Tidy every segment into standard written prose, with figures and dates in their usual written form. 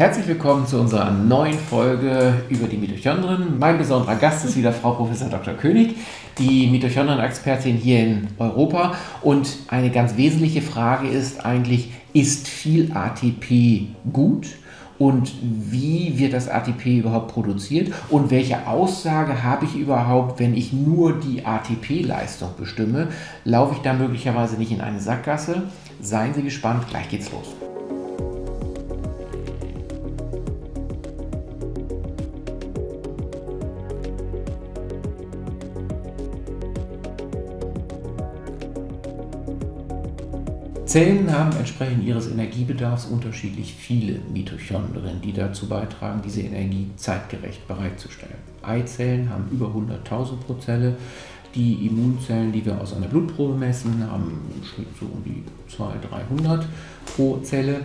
Herzlich willkommen zu unserer neuen Folge über die Mitochondrien. Mein besonderer Gast ist wieder Frau Prof. Dr. König, die Mitochondrien-Expertin hier in Europa. Und eine ganz wesentliche Frage ist eigentlich, ist viel ATP gut? Und wie wird das ATP überhaupt produziert? Und welche Aussage habe ich überhaupt, wenn ich nur die ATP-Leistung bestimme? Laufe ich da möglicherweise nicht in eine Sackgasse? Seien Sie gespannt, gleich geht's los. Zellen haben entsprechend ihres Energiebedarfs unterschiedlich viele Mitochondrien, die dazu beitragen, diese Energie zeitgerecht bereitzustellen. Eizellen haben über 100.000 pro Zelle. Die Immunzellen, die wir aus einer Blutprobe messen, haben im Schnitt so um die 200-300 pro Zelle.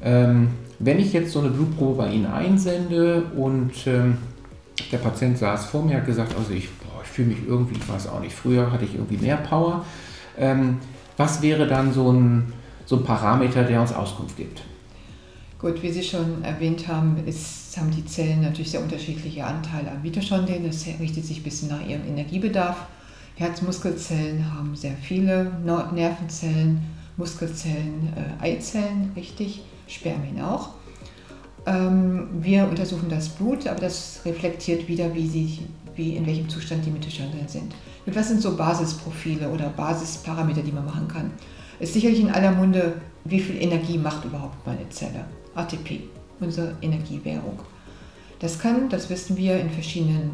Wenn ich jetzt so eine Blutprobe bei Ihnen einsende und der Patient saß vor mir, hat gesagt, also ich fühle mich irgendwie, ich weiß auch nicht, früher hatte ich irgendwie mehr Power. Was wäre dann so ein Parameter, der uns Auskunft gibt? Gut, wie Sie schon erwähnt haben, haben die Zellen natürlich sehr unterschiedliche Anteile an Mitochondrien. Das richtet sich ein bisschen nach ihrem Energiebedarf. Herzmuskelzellen haben sehr viele, Nervenzellen, Muskelzellen, Eizellen, richtig, Spermien auch. Wir untersuchen das Blut, aber das reflektiert wieder, in welchem Zustand die Mitochondrien sind. Und was sind so Basisprofile oder Basisparameter, die man machen kann? Ist sicherlich in aller Munde, wie viel Energie macht überhaupt meine Zelle? ATP, unsere Energiewährung. Das kann, das wissen wir, in verschiedenen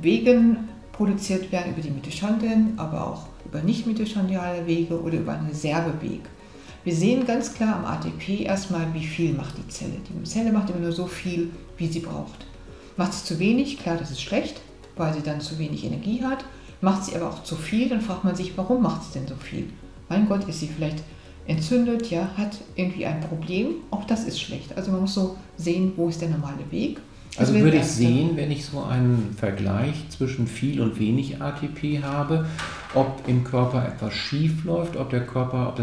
Wegen produziert werden, über die Mitochondrien, aber auch über nicht-mitochondriale Wege oder über einen Reserveweg. Wir sehen ganz klar am ATP erstmal, wie viel macht die Zelle. Die Zelle macht immer nur so viel, wie sie braucht. Macht sie zu wenig, klar, das ist schlecht, weil sie dann zu wenig Energie hat. Macht sie aber auch zu viel, dann fragt man sich, warum macht sie denn so viel? Mein Gott, ist sie vielleicht entzündet, ja, hat irgendwie ein Problem, auch das ist schlecht. Also man muss so sehen, wo ist der normale Weg. Also würde ich sehen, wenn ich so einen Vergleich zwischen viel und wenig ATP habe, ob im Körper etwas schief läuft, ob das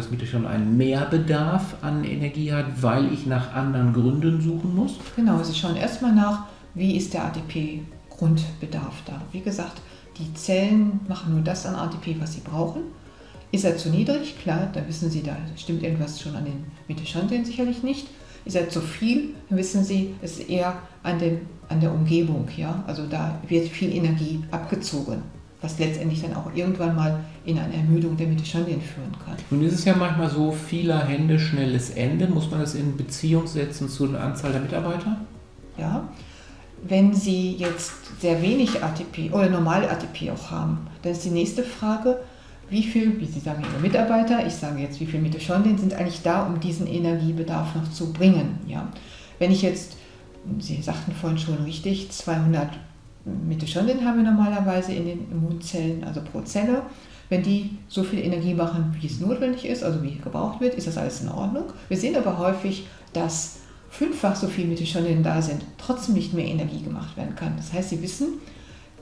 Mitochondrium einen Mehrbedarf an Energie hat, weil ich nach anderen Gründen suchen muss? Genau, Sie schauen erstmal nach, wie ist der ATP-Grundbedarf da. Wie gesagt, die Zellen machen nur das an ATP, was sie brauchen. Ist er zu niedrig? Klar, da wissen Sie, da stimmt irgendwas schon an den Mitochondrien sicherlich nicht. Ist er zu viel? Dann wissen Sie, es ist eher an der Umgebung. Ja? Also da wird viel Energie abgezogen, was letztendlich dann auch irgendwann mal in eine Ermüdung der Mitochondrien führen kann. Nun ist es ja manchmal so, vieler Hände schnelles Ende. Muss man das in Beziehung setzen zu der Anzahl der Mitarbeiter? Ja. Wenn Sie jetzt sehr wenig ATP oder normale ATP auch haben, dann ist die nächste Frage, wie viel, wie Sie sagen, Ihre Mitarbeiter, ich sage jetzt, wie viele Mitochondrien sind eigentlich da, um diesen Energiebedarf noch zu bringen. Ja? Wenn ich jetzt, Sie sagten vorhin schon richtig, 200 Mitochondrien haben wir normalerweise in den Immunzellen, also pro Zelle. Wenn die so viel Energie machen, wie es notwendig ist, also wie gebraucht wird, ist das alles in Ordnung. Wir sehen aber häufig, dass 5-fach so viele Mitochondrien da sind, trotzdem nicht mehr Energie gemacht werden kann. Das heißt, Sie wissen,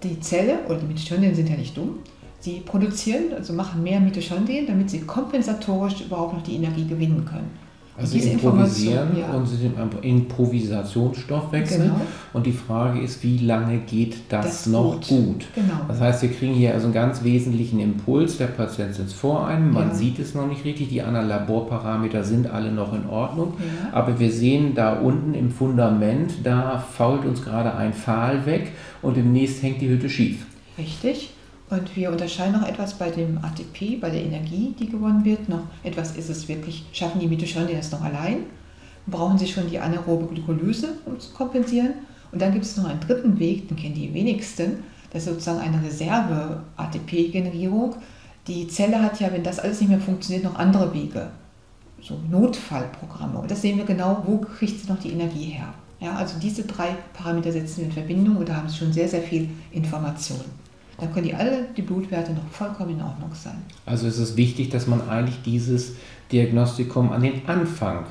die Zelle oder die Mitochondrien sind ja nicht dumm, sie produzieren, also machen mehr Mitochondrien, damit sie kompensatorisch überhaupt noch die Energie gewinnen können. Also sie improvisieren und sie sind im Improvisationsstoffwechsel. Genau. Und die Frage ist, wie lange geht das noch gut? Genau. Das heißt, wir kriegen hier also einen ganz wesentlichen Impuls. Der Patient sitzt vor einem, man sieht es noch nicht richtig. Die anderen Laborparameter sind alle noch in Ordnung. Ja. Aber wir sehen da unten im Fundament, da fault uns gerade ein Pfahl weg und demnächst hängt die Hütte schief. Richtig. Und wir unterscheiden noch etwas bei dem ATP, bei der Energie, die gewonnen wird. Noch etwas ist es wirklich, schaffen die Mitochondrien das noch allein? Brauchen sie schon die anaerobe Glykolyse, um zu kompensieren? Und dann gibt es noch einen dritten Weg, den kennen die wenigsten. Das ist sozusagen eine Reserve-ATP-Generierung. Die Zelle hat ja, wenn das alles nicht mehr funktioniert, noch andere Wege. So Notfallprogramme. Und das sehen wir genau, wo kriegt sie noch die Energie her. Ja, also diese drei Parameter setzen wir in Verbindung und da haben sie schon sehr, sehr viel Information. Dann können alle die Blutwerte noch vollkommen in Ordnung sein. Also ist es wichtig, dass man eigentlich dieses Diagnostikum an den Anfang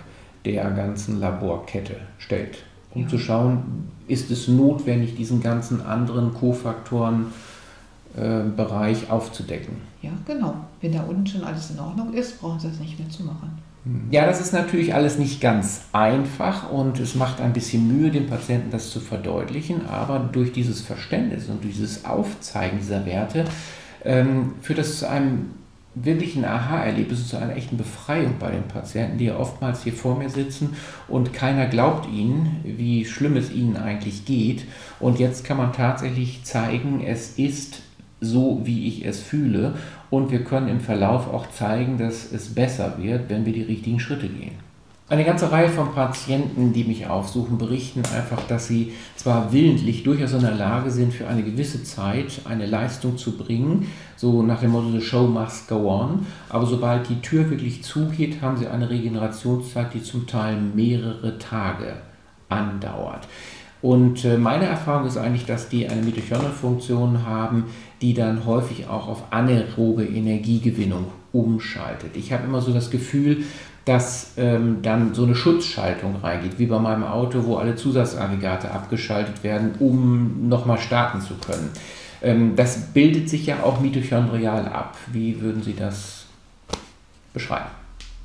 der ganzen Laborkette stellt, um zu schauen, ist es notwendig, diesen ganzen anderen Kofaktoren-Bereich aufzudecken. Ja, genau. Wenn da unten schon alles in Ordnung ist, brauchen Sie das nicht mehr zu machen. Ja, das ist natürlich alles nicht ganz einfach und es macht ein bisschen Mühe, dem Patienten das zu verdeutlichen, aber durch dieses Verständnis und dieses Aufzeigen dieser Werte führt das zu einem wirklichen Aha-Erlebnis, zu einer echten Befreiung bei den Patienten, die ja oftmals hier vor mir sitzen und keiner glaubt ihnen, wie schlimm es ihnen eigentlich geht. Und jetzt kann man tatsächlich zeigen, es ist so, wie ich es fühle. Und wir können im Verlauf auch zeigen, dass es besser wird, wenn wir die richtigen Schritte gehen. Eine ganze Reihe von Patienten, die mich aufsuchen, berichten einfach, dass sie zwar willentlich durchaus in der Lage sind, für eine gewisse Zeit eine Leistung zu bringen, so nach dem Motto, the show must go on, aber sobald die Tür wirklich zugeht, haben sie eine Regenerationszeit, die zum Teil mehrere Tage andauert. Und meine Erfahrung ist eigentlich, dass die eine Mitochondrienfunktion haben, die dann häufig auch auf anaerobe Energiegewinnung umschaltet. Ich habe immer so das Gefühl, dass dann so eine Schutzschaltung reingeht, wie bei meinem Auto, wo alle Zusatzaggregate abgeschaltet werden, um nochmal starten zu können. Das bildet sich ja auch mitochondrial ab. Wie würden Sie das beschreiben?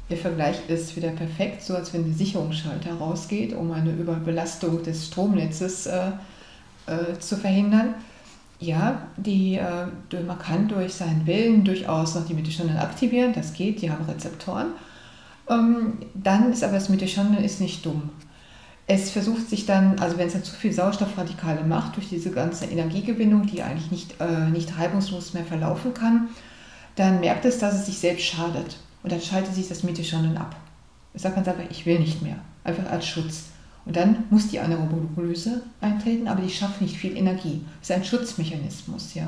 Der Vergleich ist wieder perfekt, so als wenn der Sicherungsschalter rausgeht, um eine Überbelastung des Stromnetzes zu verhindern. Ja, man kann durch seinen Willen durchaus noch die Mitochondrien aktivieren, das geht, die haben Rezeptoren. Dann ist aber das Mitochondrien nicht dumm. Es versucht sich dann, also wenn es dann zu viel Sauerstoffradikale macht, durch diese ganze Energiegewinnung, die eigentlich nicht reibungslos mehr verlaufen kann, dann merkt es, dass es sich selbst schadet. Und dann schaltet sich das Mitochondrien ab. Es sagt ganz einfach, ich will nicht mehr, einfach als Schutz. Und dann muss die anaerobe Glykolyse eintreten, aber die schafft nicht viel Energie. Das ist ein Schutzmechanismus, ja.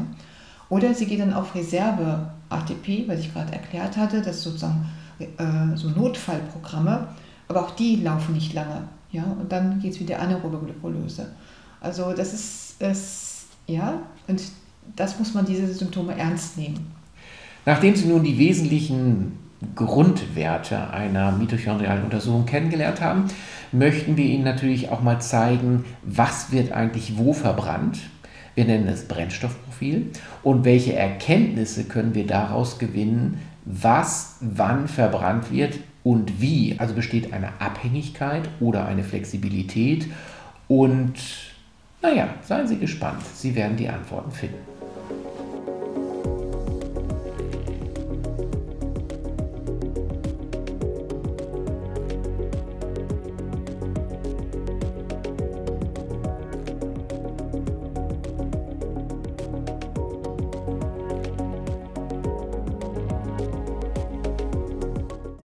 Oder sie geht dann auf Reserve ATP, was ich gerade erklärt hatte, das sozusagen so Notfallprogramme, aber auch die laufen nicht lange, ja. Und dann geht es wieder anaerobe Glykolyse. Also das ist es, ja. Und das muss man diese Symptome ernst nehmen. Nachdem Sie nun die wesentlichen Grundwerte einer mitochondrialen Untersuchung kennengelernt haben, möchten wir Ihnen natürlich auch mal zeigen, was wird eigentlich wo verbrannt. Wir nennen es Brennstoffprofil und welche Erkenntnisse können wir daraus gewinnen, was wann verbrannt wird und wie. Also besteht eine Abhängigkeit oder eine Flexibilität und naja, seien Sie gespannt, Sie werden die Antworten finden.